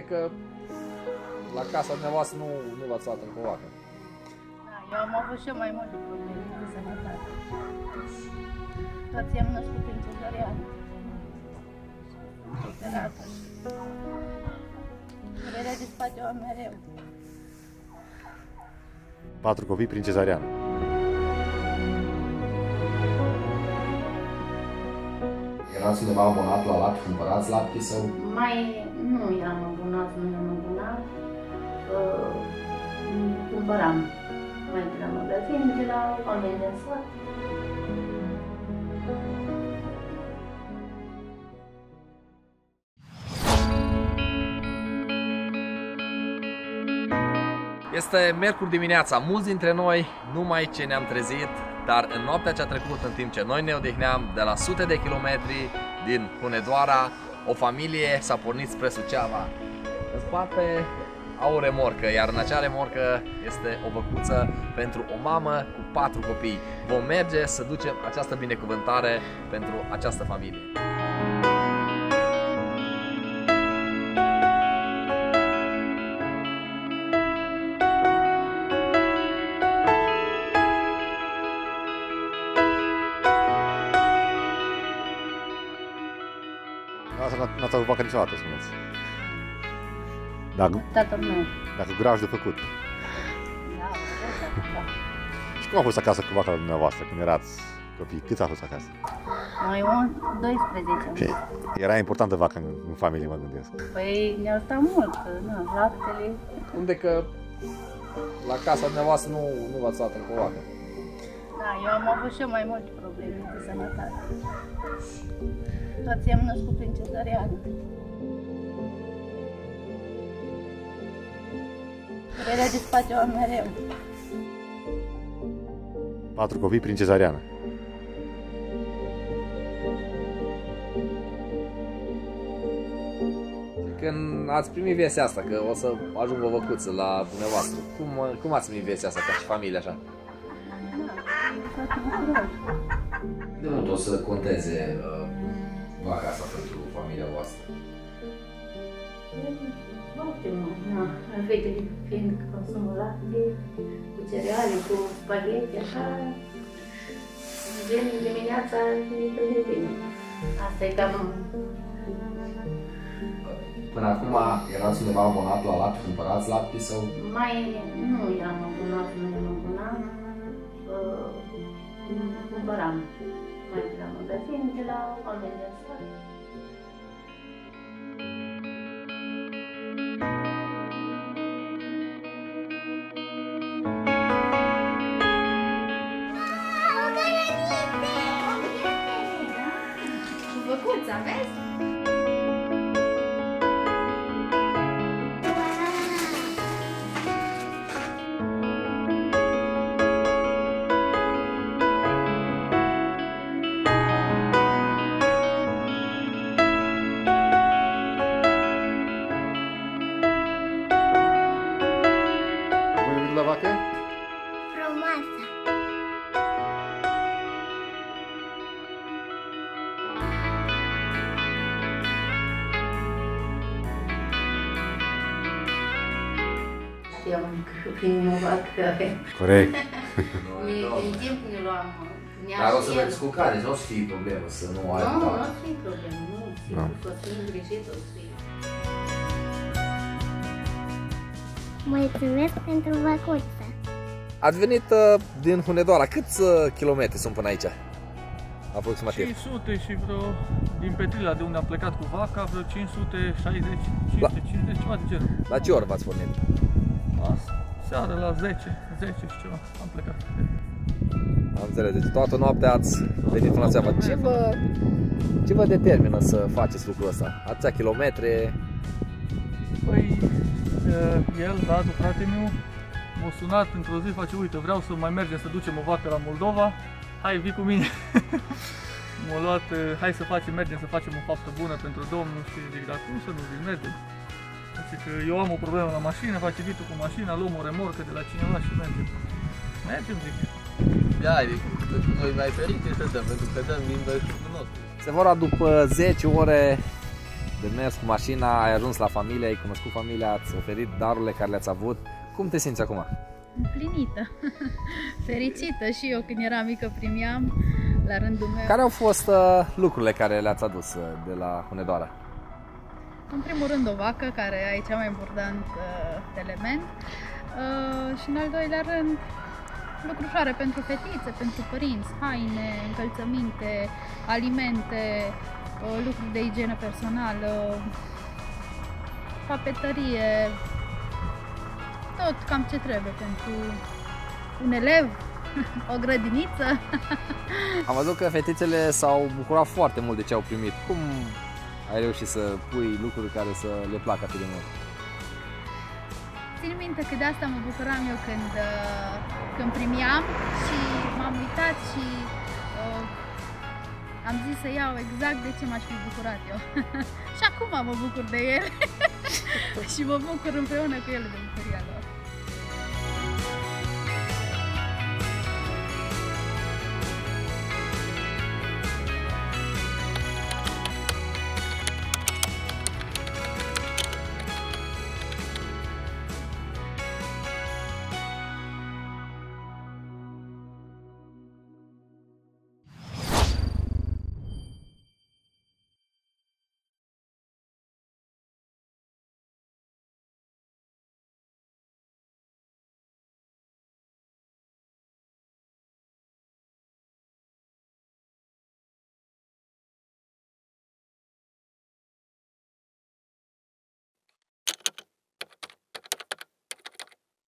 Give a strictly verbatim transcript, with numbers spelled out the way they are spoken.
poate că la casa dumneavoastră nu, nu v-ați luat în covacă. Da, eu am avut și mai multe probleme de sănătate. Toți am născut într-o doreană. Operată. Durerea de spate o am mereu. Patru copii prin cezariană. Erați undeva abonat la lapte, cumpărați lapte sau? Mai nu eram abonat, nu eram abonat. Uh, cumpăram mai de la magazin, de la oameni de sat. Este miercuri dimineața, mulți dintre noi numai ce ne-am trezit, dar în noaptea ce a trecut, în timp ce noi ne odihneam de la sute de kilometri din Hunedoara, o familie s-a pornit spre Suceava. În spate au o remorcă, iar în acea remorcă este o băcuță pentru o mamă cu patru copii. Vom merge să ducem această binecuvântare pentru această familie. N-ați avut vacă niciodată, spuneți. Dacă, dacă grajd de făcut. Da, da. Și cum a fost acasă cu vaca dumneavoastră, când erați copii? Cât a fost acasă? Noi, doisprezece. Era importantă vaca în, în familie, mă gândesc. Păi ne-a ajutat mult, nu, laptele. Unde că la casa dumneavoastră nu, nu v-ați luat în covacă? Da, eu am avut și eu mai multe probleme de sănătate. Toți am născut prin cezariană. Durerea de spate o am mereu. Patru copii prin cezariană. Când ați primit vestea asta, că o să ajung o văcuță la dumneavoastră, cum, cum ați primit vestea asta ca și familie așa? De mult o să conteze uh, vaca asta pentru familia voastră? Foarte mult, da. Vede, fiindcă consumă lapte, cu cereale, cu spaghete, așa, gen dimineața nimică de bine. Asta e cam... Până acum erați undeva abonat la lapte, cumpărați lapte sau? Mai nu eram abonat, nu eram abonat. Cumpăram mai de la magazin, de la oameni de sat. O cărăniță! Cu băcuța, vezi? Corect. Dar o să mergi cu care, nu o să fie problemă să nu ai. Nu, nu o să fie problemă, nu. O să fie îngrijit, o să fie. Mulțumesc pentru vacuță. Ați venit din Hunedoara. Câți kilometri sunt până aici? Aproximativ. cinci sute și vreo, din Petrila de unde am plecat cu vaca, vreo cinci sute șaizeci, cinci sute cincizeci, ceva de genul. La ce oră v-ați pornit? Seara la zece, zece și ceva, am plecat. Am înțeles, deci toată noaptea ați venit în Suceava. Ce vă, ce vă determină să faceți lucrul ăsta? Atâția kilometre? Păi, el, Radu, frate meu, m-a sunat într-o zi, face, uite, vreau să mai mergem să ducem o vacă la Moldova, hai, vii cu mine. M-a luat, hai să facem, mergem să facem o faptă bună pentru Domnul și zic, dar cum să nu zic, mergem. Că eu am o problemă la mașină, face vitul cu mașina, luăm o remorcă de la cineva și mergem. Mergem, zic. Da, deci noi mai fericți suntem, pentru că dăm din băișul nostru. Se vor adupă zece ore de mers cu mașina, ai ajuns la familie, ai cunoscut familia, ați oferit darurile care le-ați avut. Cum te simți acum? Împlinită, fericită. Și eu când eram mică primeam la rândul meu. Care au fost uh, lucrurile care le-ați adus uh, de la Hunedoara? În primul rând o vacă, care e cel mai important uh, element. Uh, și în al doilea rând lucruri ușoare pentru fetițe, pentru părinți, haine, încălțăminte, alimente, uh, lucruri de igienă personală, papetărie, tot cam ce trebuie pentru un elev, o grădiniță. Am văzut că fetițele s-au bucurat foarte mult de ce au primit. Cum ai reușit să pui lucruri care să le placă atât de mult? Țin minte că de asta mă bucuram eu când, când primeam și m-am uitat și uh, am zis să iau exact de ce m-aș fi bucurat eu. Și acum mă bucur de ele și mă bucur împreună cu ele de bucuria.